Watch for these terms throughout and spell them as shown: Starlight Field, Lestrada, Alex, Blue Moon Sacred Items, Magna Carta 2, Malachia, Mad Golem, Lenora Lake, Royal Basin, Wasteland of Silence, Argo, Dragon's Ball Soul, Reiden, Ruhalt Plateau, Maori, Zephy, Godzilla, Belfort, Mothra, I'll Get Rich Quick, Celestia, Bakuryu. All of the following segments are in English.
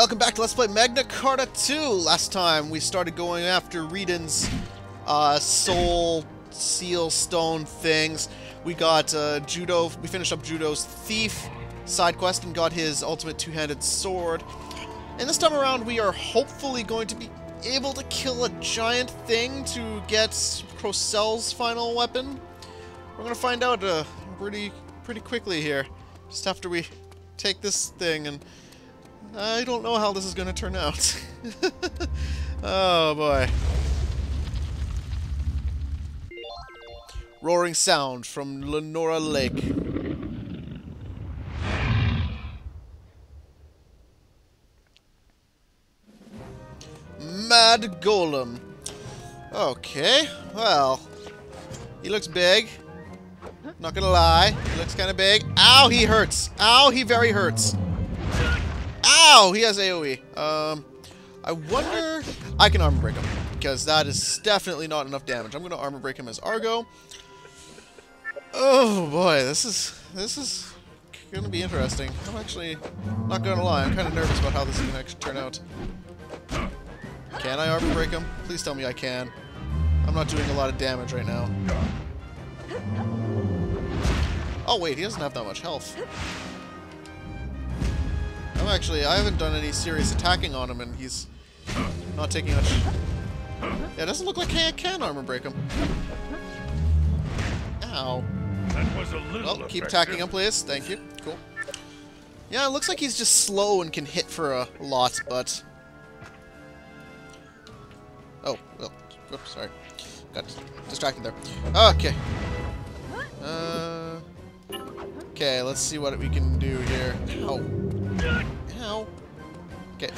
Welcome back to Let's Play Magna Carta 2! Last time we started going after Reiden's soul seal stone things. We got Judo, we finished up Judo's thief side quest and got his ultimate two-handed sword. And this time around we are hopefully going to be able to kill a giant thing to get Crocell's final weapon. We're gonna find out pretty quickly here, just after we take this thing, and I don't know how this is gonna turn out. Oh boy. Roaring sound from Lenora Lake. Mad Golem. Okay, well, he looks big. Not gonna lie, he looks kinda big. Ow, he hurts. Ow, he very hurts. Ow, he has AoE. I wonder... I can armor break him, because that is definitely not enough damage. I'm gonna armor break him as Argo. Oh boy, this is gonna be interesting. I'm actually not gonna lie, I'm kinda nervous about how this is gonna actually turn out. Can I armor break him? Please tell me I can. I'm not doing a lot of damage right now. Oh wait, he doesn't have that much health. I'm actually, I haven't done any serious attacking on him and he's not taking much. Yeah, it doesn't look like I can armor break him. Ow. That was a little effective. Keep attacking him please, thank you, cool. Yeah, it looks like he's just slow and can hit for a lot, but... Oh, well, oops, sorry. Got distracted there. Okay. Okay, let's see what we can do here. Oh. Ow. Okay.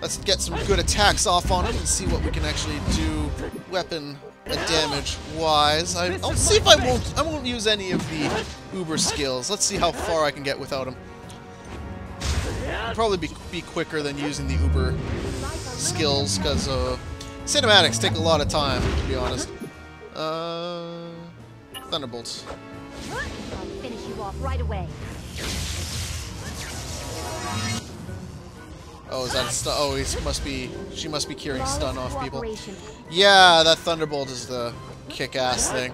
Let's get some good attacks off on him and see what we can actually do weapon damage-wise. I'll see if I won't use any of the uber skills. Let's see how far I can get without him. It'll probably be quicker than using the uber skills, because cinematics take a lot of time, to be honest. Thunderbolts. Off right away. Oh, is that stun? Oh, she must be curing stun off people. Yeah, that thunderbolt is the kick-ass thing.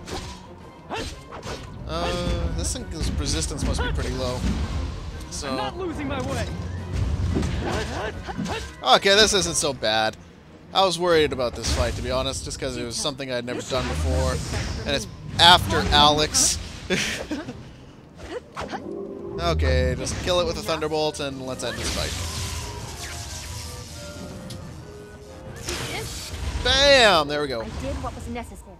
This thing's resistance must be pretty low. So. I'm not losing my way. Okay, this isn't so bad. I was worried about this fight, to be honest, just because it was something I'd never done before, and it's after Alex. Okay, just kill it with a thunderbolt and let's end this fight. Bam! There we go. I did what was necessary.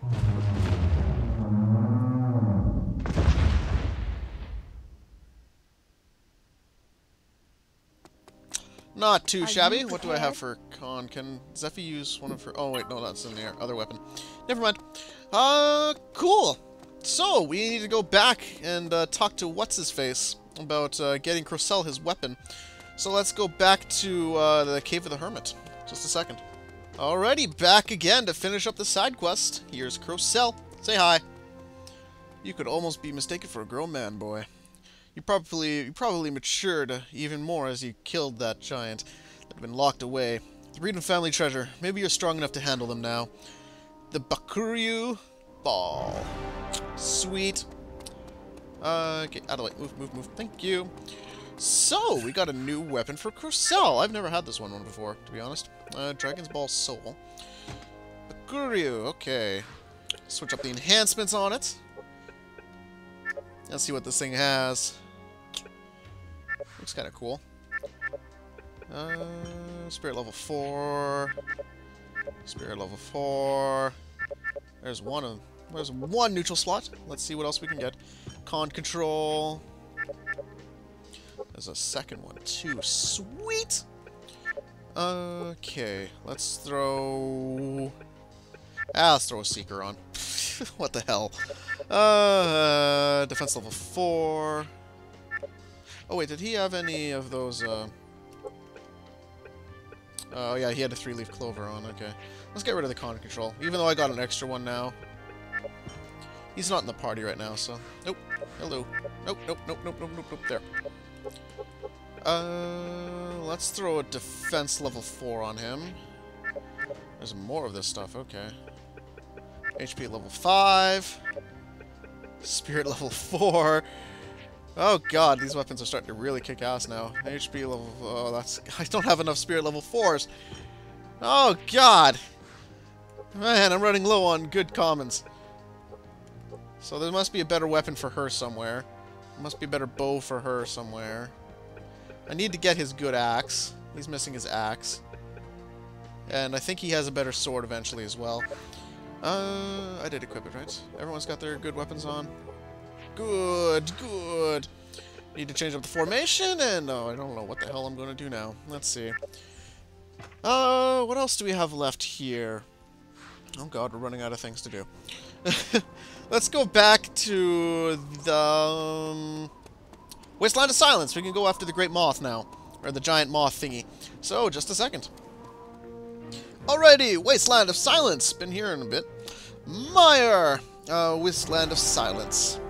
Not too shabby. What do I have for con? Can Zephy use one of her... Oh, wait, no, that's in the other weapon. Never mind. Cool. So, we need to go back and talk to What's-His-Face about getting Crocell his weapon. So let's go back to the Cave of the Hermit. Just a second. Alrighty, back again to finish up the side quest. Here's Crocell. Say hi. You could almost be mistaken for a grown man, boy. You probably matured even more as you killed that giant that had been locked away. The Reiden family treasure. Maybe you're strong enough to handle them now. The Bakuryu ball. Sweet. Get out of the way. Move, move, move. Thank you. So, we got a new weapon for Crocell. I've never had this one before, to be honest. Dragon's Ball Soul. Bakuryu. Okay. Switch up the enhancements on it. Let's see what this thing has. Looks kind of cool. Spirit level 4. Spirit level 4. There's one of them. There's one neutral slot. Let's see what else we can get. Con control. There's a second one too. Sweet! Okay, let's throw... Ah, let's throw a Seeker on. What the hell? Defense level 4. Oh wait, did he have any of those, Oh yeah, he had a 3-leaf clover on, okay. Let's get rid of the con control, even though I got an extra one now. He's not in the party right now, so... Nope. Hello. Nope, nope, nope, nope, nope, nope, nope, there. let's throw a defense level 4 on him. There's more of this stuff, okay. HP level 5. Spirit level 4. Oh god, these weapons are starting to really kick ass now. HP level... oh, that's... I don't have enough spirit level 4s. Oh god! Man, I'm running low on good commons. So there must be a better weapon for her somewhere. There must be a better bow for her somewhere. I need to get his good axe. He's missing his axe. And I think he has a better sword eventually as well. I did equip it, right? Everyone's got their good weapons on. Good, good. Need to change up the formation, and oh, I don't know what the hell I'm going to do now. Let's see. What else do we have left here? Oh god, we're running out of things to do. Let's go back to the... Wasteland of Silence. We can go after the Great Moth now. Or the giant moth thingy. So, just a second. Alrighty, Wasteland of Silence. Been here in a bit. Mire! Wasteland of Silence.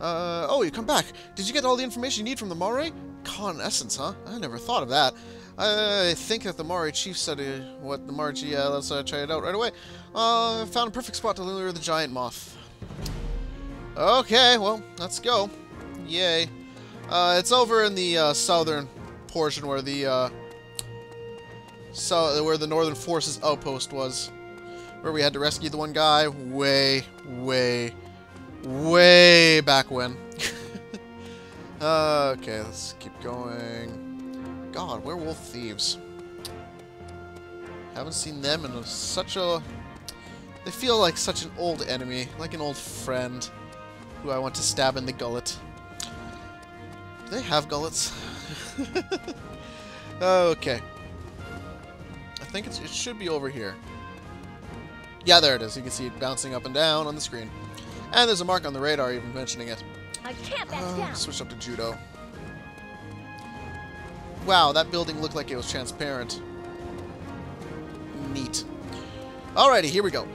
Oh, you come back. Did you get all the information you need from the Maori? Con Essence, huh? I never thought of that. I think that the Maori chief said what the Maori... Yeah, let's try it out right away. Found a perfect spot to lure the giant moth. Okay, well, let's go. Yay. It's over in the southern portion where the where the Northern Forces outpost was, where we had to rescue the one guy way back when. Okay, let's keep going. God, werewolf thieves. Haven't seen them in such a... They feel like such an old enemy, like an old friend who I want to stab in the gullet. Do they have gullets? Okay. I think it should be over here. Yeah, there it is. You can see it bouncing up and down on the screen. And there's a mark on the radar even mentioning it. I can't back down. Switch up to Judo. Wow, that building looked like it was transparent. Neat. Alrighty, here we go.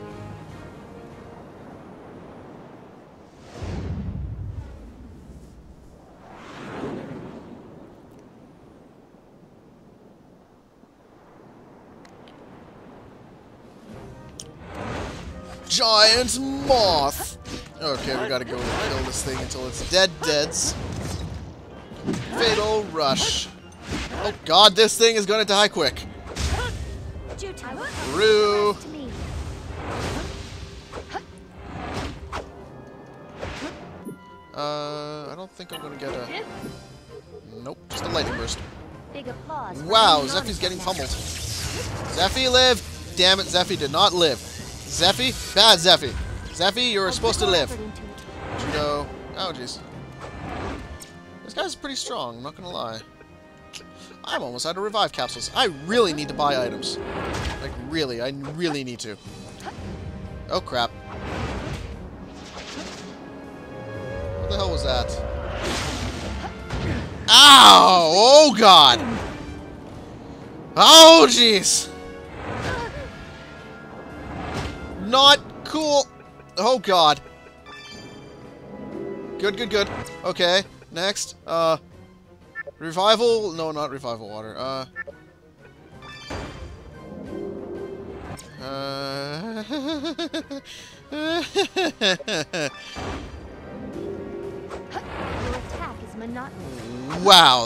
Giant moth! Okay, we gotta go kill this thing until it's deads. Fatal rush. Oh god, this thing is gonna die quick. Roo! I don't think I'm gonna get a... Nope, just a lightning burst. Wow, Zephy's getting pummeled. Zephy lived! Damn it, Zephy did not live. Zephy? Bad Zephy. Zephy, you're supposed to live. Judo. Oh, jeez. This guy's pretty strong, I'm not gonna lie. I'm almost out of revive capsules. I really need to buy items. Like, really. I really need to. Oh, crap. What the hell was that? Ow! Oh, God! Oh, jeez! Not cool. Oh god. Good, good, good. Okay, next. Revival? No, not revival water. Wow,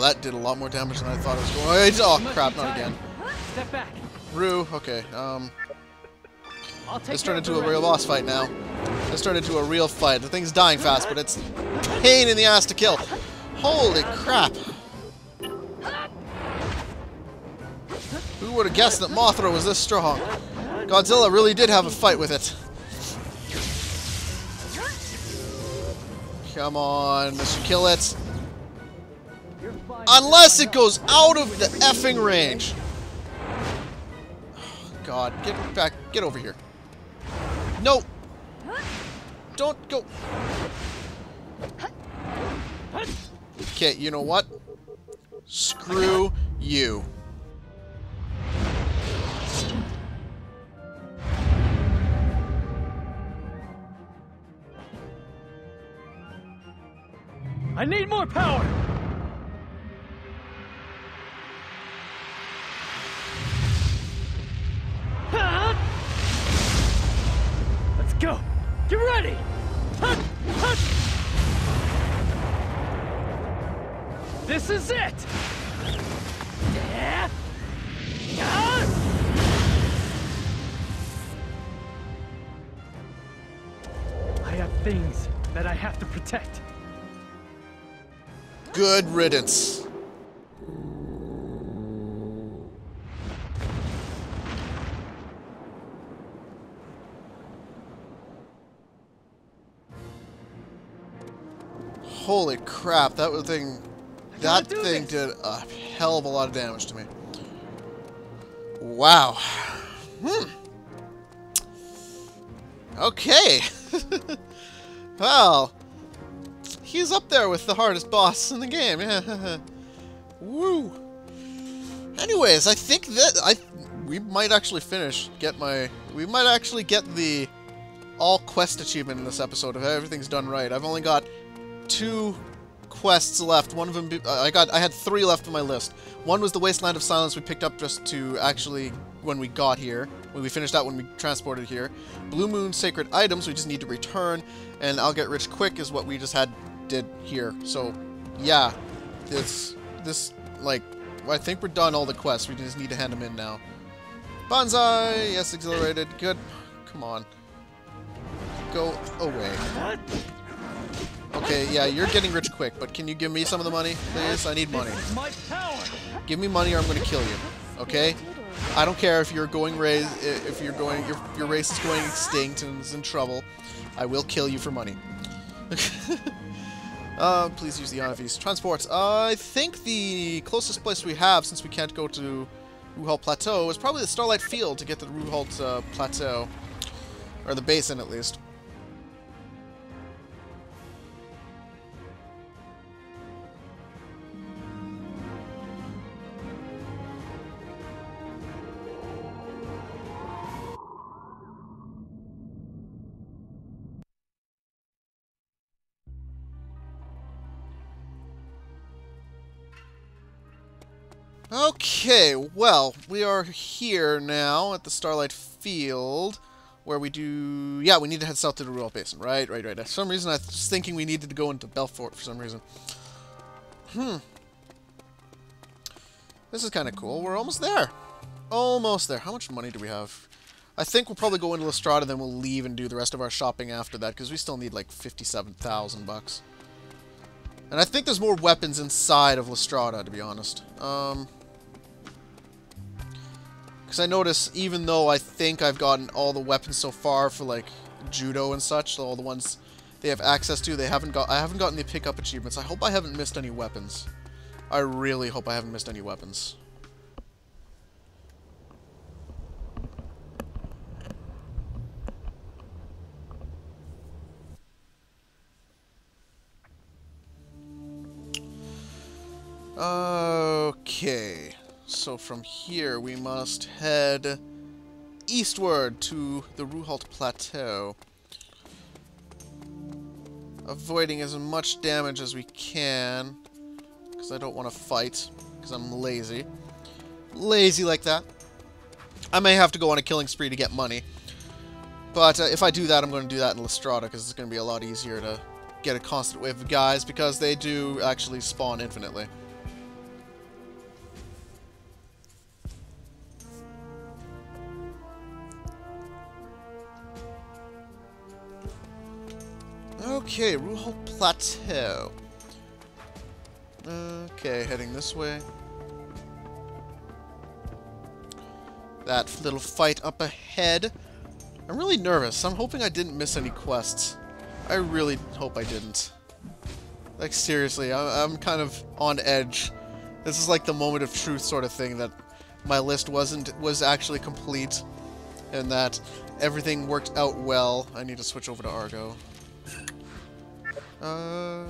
that did a lot more damage than I thought it was going to. Oh crap, not again. Step back. Rue, okay. This turned into a real boss fight now. This turned into a real fight. The thing's dying fast, but it's pain in the ass to kill. Holy crap. Who would have guessed that Mothra was this strong? Godzilla really did have a fight with it. Come on, this should kill it. Unless it goes out of the effing range. God, get back. Get over here. No! Don't go! Okay, you know what? Screw you. I need more power! ready! This is it! I have things that I have to protect. Good riddance. Holy crap, that thing did a hell of a lot of damage to me. Wow. Okay. Well, he's up there with the hardest boss in the game. Woo. Anyways, I think that we might actually finish. We might actually get the all quest achievement in this episode if everything's done right. I've only got 2 quests left. One of them, I had 3 left on my list. One was the Wasteland of Silence we picked up just to actually when we got here, when we finished that, when we transported here. Blue Moon Sacred Items we just need to return, and I'll Get Rich Quick is what we just did here. So, yeah, I think we're done all the quests. We just need to hand them in now. Banzai, yes, exhilarated. Good. Come on. Go away. Okay, yeah, you're getting rich quick, but can you give me some of the money, please? I need money. Give me money, or I'm going to kill you. Okay? I don't care if you're going your race is going extinct and is in trouble. I will kill you for money. Please use the obvious transports. I think the closest place we have, since we can't go to Ruhalt Plateau, is probably the Starlight Field to get to the Ruhalt Plateau, or the basin at least. Okay, well, we are here now at the Starlight Field, where we do... Yeah, we need to head south to the Royal Basin, right. For some reason, I was thinking we needed to go into Belfort for some reason. This is kind of cool. We're almost there. Almost there. How much money do we have? I think we'll probably go into Lestrada, then we'll leave and do the rest of our shopping after that, because we still need, like, 57,000 bucks. And I think there's more weapons inside of Lestrada, to be honest. Because I notice, even though I think I've gotten all the weapons so far for like Judo and such, so all the ones they have access to, I haven't gotten the pickup achievements. I hope I haven't missed any weapons. I really hope I haven't missed any weapons. Okay. So from here, we must head eastward to the Ruhalt Plateau, avoiding as much damage as we can, because I don't want to fight, because I'm lazy. Lazy like that. I may have to go on a killing spree to get money, but if I do that, I'm going to do that in Lestrada, because it's going to be a lot easier to get a constant wave of guys, because they do actually spawn infinitely. Okay, Ruhalt Plateau. Okay, heading this way. That little fight up ahead. I'm really nervous. I'm hoping I didn't miss any quests. I really hope I didn't. Like, seriously, I'm kind of on edge. This is like the moment of truth sort of thing, that my list was actually complete, and that everything worked out well. I need to switch over to Argo. Oh,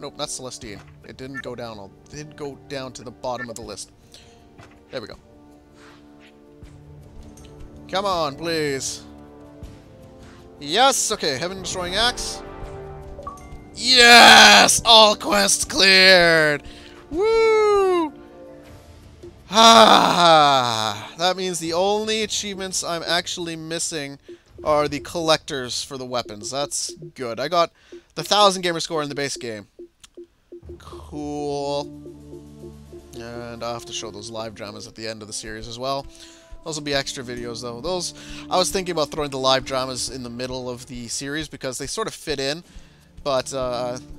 nope, that's Celestia. It didn't go down. It did go down to the bottom of the list. There we go. Come on, please. Yes, okay, Heaven Destroying Axe. Yes! All quests cleared! Woo! Ah! That means the only achievements I'm actually missing are the collectors for the weapons. That's good. I got the 1,000 gamer score in the base game. Cool. And I'll have to show those live dramas at the end of the series as well. Those will be extra videos, though. Those, I was thinking about throwing the live dramas in the middle of the series because they sort of fit in. But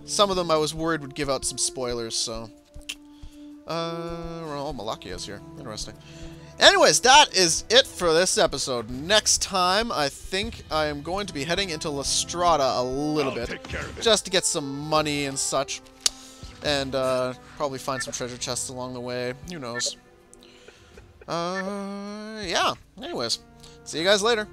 some of them I was worried would give out some spoilers, so... well, Malachia is here. Interesting. Anyways, that is it for this episode. Next time, I think I am going to be heading into Lestrada a little bit. Just to get some money and such. And probably find some treasure chests along the way. Who knows? Yeah. Anyways, see you guys later.